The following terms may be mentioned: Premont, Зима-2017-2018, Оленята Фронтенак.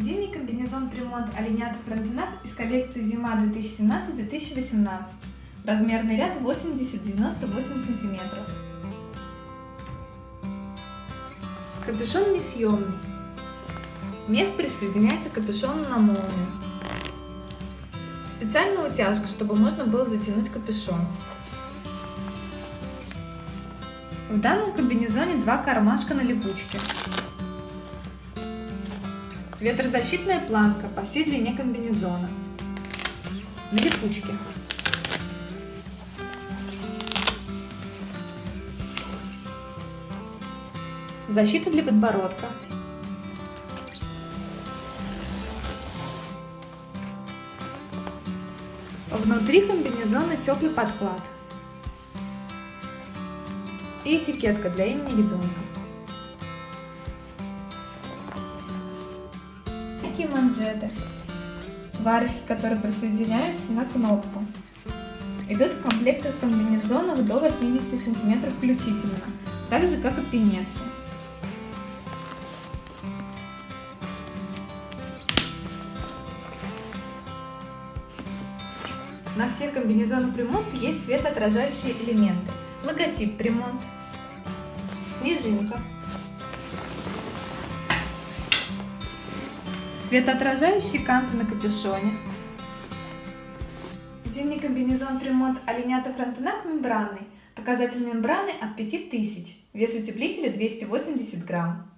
Зимний комбинезон Premont Оленята Фронтенак из коллекции «Зима-2017-2018». Размерный ряд 80-98 см. Капюшон несъемный. Мех присоединяется к капюшону на молнию. Специальная утяжка, чтобы можно было затянуть капюшон. В данном комбинезоне два кармашка на липучке. Ветрозащитная планка по всей длине комбинезона на липучке. Защита для подбородка. Внутри комбинезона теплый подклад и этикетка для имени ребенка. Манжеты, варежки, которые присоединяются на кнопку, идут в комплектах комбинезонов до 80 см включительно, так же как и пинетки. На всех комбинезонах Premont есть светоотражающие элементы, логотип Premont, снежинка, светоотражающие канты на капюшоне. Зимний комбинезон Premont Оленята Фронтенак мембранный. Показатель мембраны от 5000. Вес утеплителя 280 грамм.